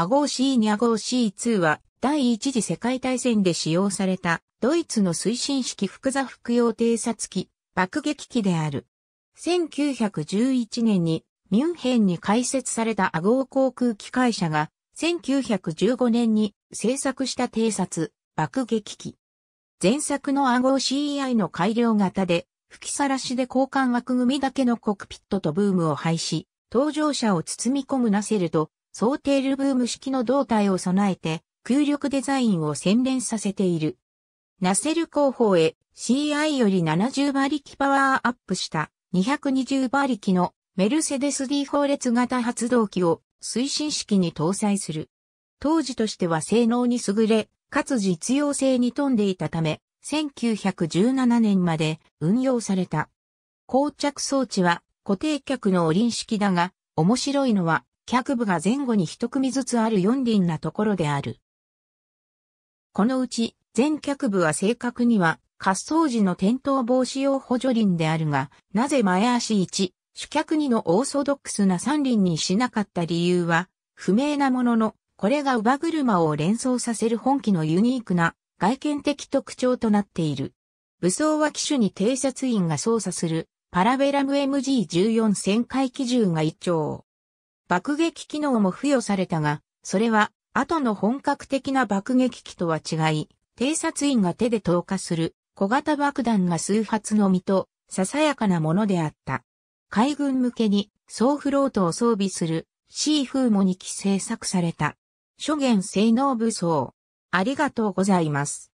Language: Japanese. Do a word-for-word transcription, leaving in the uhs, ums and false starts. ア号 シー に ア号 シー ツー は第一次世界大戦で使用されたドイツの推進式複座複用偵察機、爆撃機である。せんきゅうひゃくじゅういちねんにミュンヘンに開設されたア号航空機会社がせんきゅうひゃくじゅうごねんに製作した偵察、爆撃機。前作のア号 シー アイ の改良型で吹きさらしで交換枠組みだけのコクピットとブームを廃止、搭乗者を包み込むナセルとソーテールブーム式の胴体を備えて空力デザインを洗練させている。ナセル後方へ シー アイ よりななじゅうばりきパワーアップしたにひゃくにじゅうばりきのメルセデス D 砲列型発動機を推進式に搭載する。当時としては性能に優れ、かつ実用性に富んでいたため、せんきゅうひゃくじゅうななねんまで運用された。降着装置は固定脚のオリン式だが、面白いのは脚部が前後に一組ずつある四輪なところである。このうち前脚部は正確には滑走時の転倒防止用補助輪であるが、なぜ前足いち、主脚にのオーソドックスな三輪にしなかった理由は不明なものの、これが乳母車を連想させる本機のユニークな外見的特徴となっている。武装は機首に偵察員が操作するパラベラム エムジーじゅうよん 旋回機銃が一丁。爆撃機能も付与されたが、それは後の本格的な爆撃機とは違い、偵察員が手で投下する小型爆弾が数発のみとささやかなものであった。海軍向けに総フロートを装備する シー 風もにき製作された。諸元性能武装。ありがとうございます。